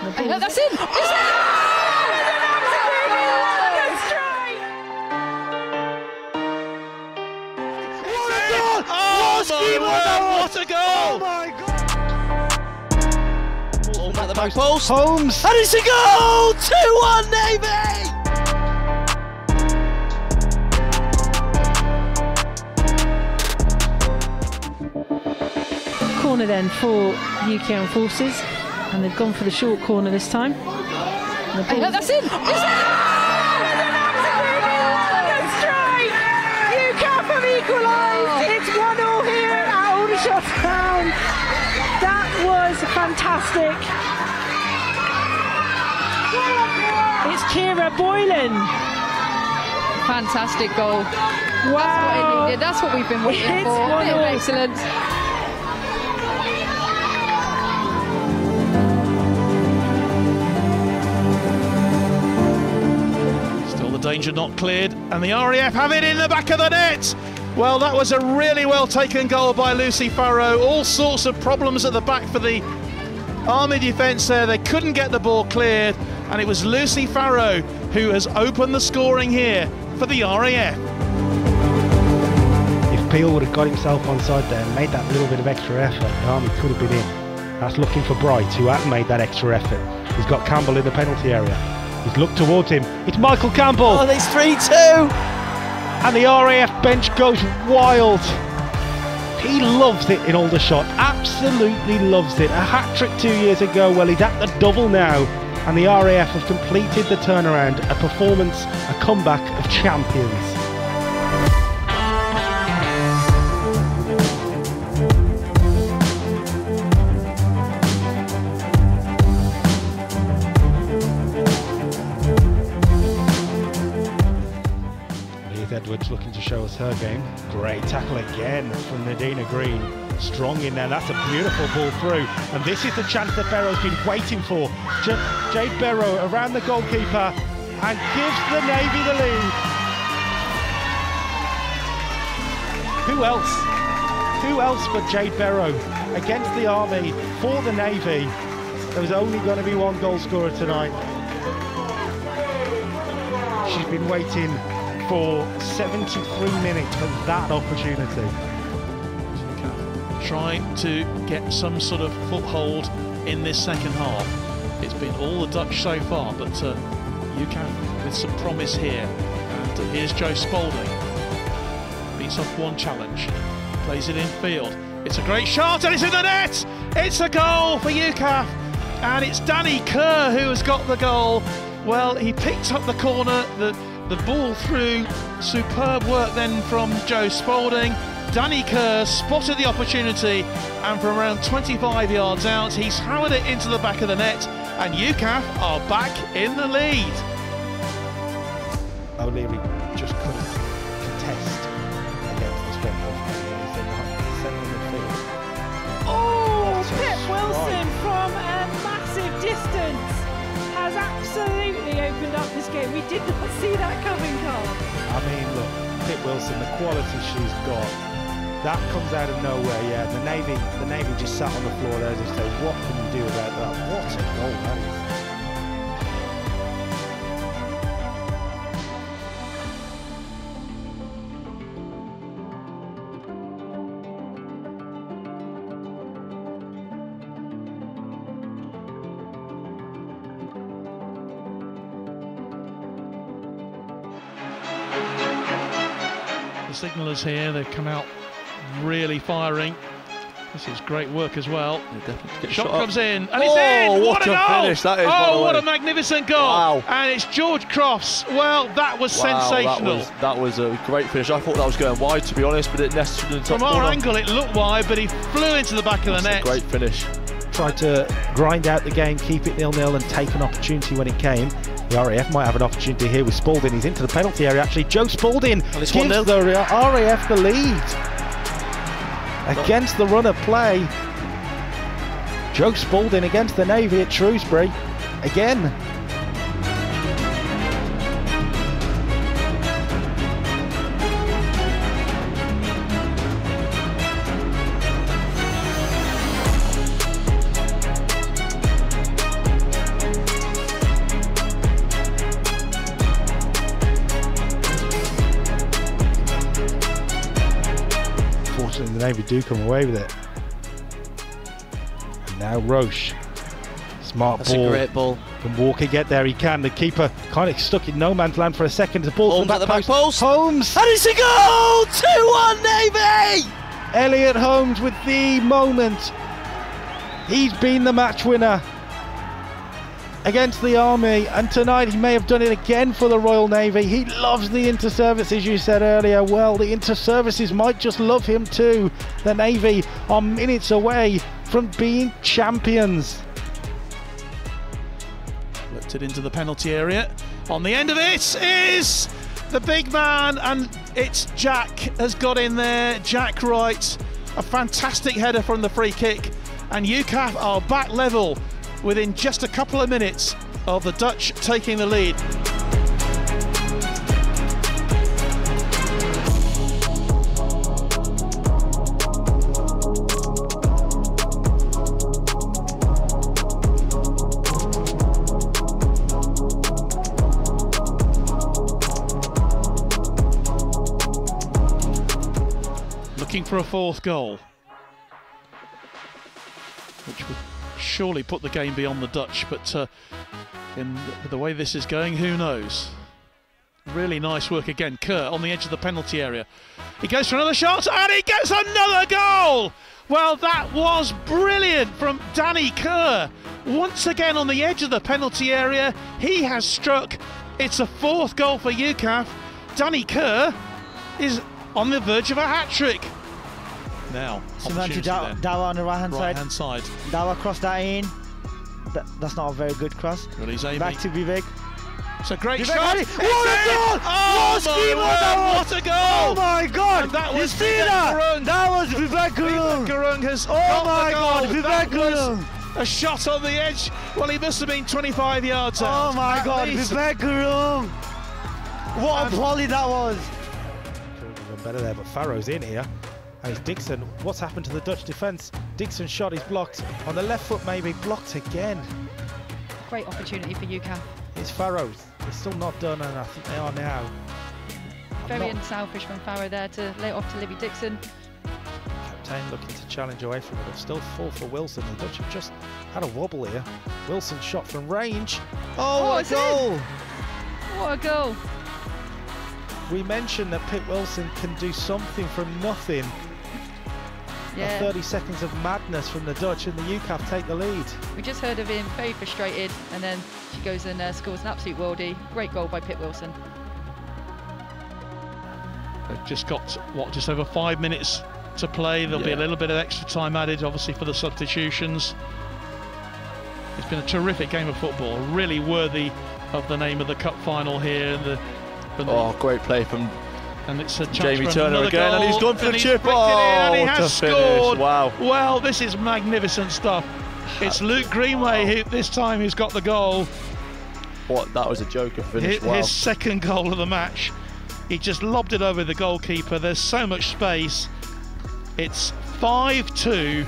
That's in! It's in! What a goal! Oh my God! All at the back post. Holmes, and it's a goal! 2-1 Navy. Corner then for UK Armed Forces, and they've gone for the short corner this time. And that's in! It's in! It's straight! UKAF have equalised. It's 1-0 here. Shot down. That was fantastic. It's Kira Boylan. Fantastic goal. Wow. That's what we've been waiting for. Excellent. Still the danger not cleared, and the RAF have it in the back of the net. Well, that was a really well-taken goal by Lucy Farrow. All sorts of problems at the back for the Army defence there. They couldn't get the ball cleared, and it was Lucy Farrow who has opened the scoring here for the RAF. If Peel would have got himself onside there and made that little bit of extra effort, the Army could have been in. That's looking for Bright, who hasn't made that extra effort. He's got Campbell in the penalty area. He's looked towards him. It's Michael Campbell. Oh, it's 3-2. And the RAF bench goes wild. He loves it in Aldershot, absolutely loves it. A hat-trick 2 years ago, well, he's at the double now. And the RAF have completed the turnaround, a performance, a comeback of champions. Looking to show us her game. Great tackle again from Nadina Green. Strong in there. That's a beautiful ball through. And this is the chance that Barrow's been waiting for. Jade Barrow around the goalkeeper and gives the Navy the lead. Who else? Who else but Jade Barrow against the Army for the Navy? There was only going to be one goal scorer tonight. She's been waiting for 73 minutes for that opportunity. Trying to get some sort of foothold in this second half. It's been all the Dutch so far, but UKAF with some promise here. And here's Joe Spalding. Beats off one challenge, plays it in field. It's a great shot, and it's in the net! It's a goal for UKAF, and it's Danny Kerr who has got the goal. Well, he picked up the corner, the ball through, superb work then from Joe Spalding. Danny Kerr spotted the opportunity, and from around 25 yards out, he's hammered it into the back of the net, and UKAF are back in the lead. O'Leary just couldn't contest against the strength of the Oh, Pip Wilson from a massive distance has absolutely opened up this game. We did not see that coming, Carl. I mean, look, Pip Wilson, the quality she's got, that comes out of nowhere. Yeah, the Navy just sat on the floor there as if they, what can you do about that? What a goal that is. Signallers here, they've come out really firing. This is great work as well. Shot comes in, and it's in! What a goal! Finish that is, oh, what a magnificent goal! Wow. And it's George Crofts. Well, that was sensational. That was a great finish. I thought that was going wide, to be honest, but it nested in the top corner. From our angle, it looked wide, but he flew into the back of the net. Great finish. Tried to grind out the game, keep it 0-0 and take an opportunity when it came. The RAF might have an opportunity here with Spalding. He's into the penalty area, actually. Joe Spalding gives the RAF the lead against the run of play. Joe Spalding against the Navy at Shrewsbury again. Navy do come away with it. And now Roche. Smart That's ball. That's a great ball. Can Walker get there? He can. The keeper kind of stuck in no man's land for a second. The ball Holmes from back post. Holmes. And it's a goal! 2-1 Navy! Elliott Holmes with the moment. He's been the match winner against the Army, and tonight he may have done it again for the Royal Navy. He loves the inter-service, as you said earlier. Well, the inter-services might just love him too. The Navy are minutes away from being champions. Looked it into the penalty area. On the end of it is the big man, and it's Jack has got in there. Jack Wright, a fantastic header from the free kick, and UKAF are back level within just a couple of minutes of the Dutch taking the lead. Looking for a fourth goal, which would surely put the game beyond the Dutch, but in the way this is going, who knows. Really nice work again. Kerr on the edge of the penalty area. He goes for another shot and he gets another goal. Well, that was brilliant from Danny Kerr. Once again on the edge of the penalty area, he has struck. It's a fourth goal for UKAF. Danny Kerr is on the verge of a hat-trick. Now, opportunity there. Dawa on the right-hand side. Right-hand side. Dawa crossed that in. That's not a very good cross. Back to Vivek. It's a great shot. What a goal! What a goal! Oh my God! You see that? That was Vivek Gurung. Vivek Gurung has got the goal. Vivek Gurung. A shot on the edge. Well, he must have been 25 yards out. Oh my God! Vivek Gurung. What a volley that was. Better there, but Farrow's in here. And it's Dixon. What's happened to the Dutch defence? Dixon's shot is blocked. On the left foot, maybe blocked again. Great opportunity for UKAF. It's Farrow. It's still not done, and I think they are now. Very unselfish from Farrow there to lay it off to Libby Dixon. Captain looking to challenge away from it. It's still full for Wilson. The Dutch have just had a wobble here. Wilson shot from range. Oh, what a goal! What a goal! We mentioned that Pip Wilson can do something from nothing. Yeah. 30 seconds of madness from the Dutch, and the UKAF take the lead. We just heard of him, very frustrated, and then she goes and scores an absolute worldie. Great goal by Pip Wilson. They've just got, what, just over 5 minutes to play. There'll be a little bit of extra time added, obviously, for the substitutions. It's been a terrific game of football, really worthy of the name of the cup final here. Oh, great play from Jamie Turner again, and he's gone for the chip. Oh, he has scored. Wow. Well, this is magnificent stuff. It's Luke Greenway who this time has got the goal. What? That was a joker finish. His second goal of the match. He just lobbed it over the goalkeeper. There's so much space. It's 5-2.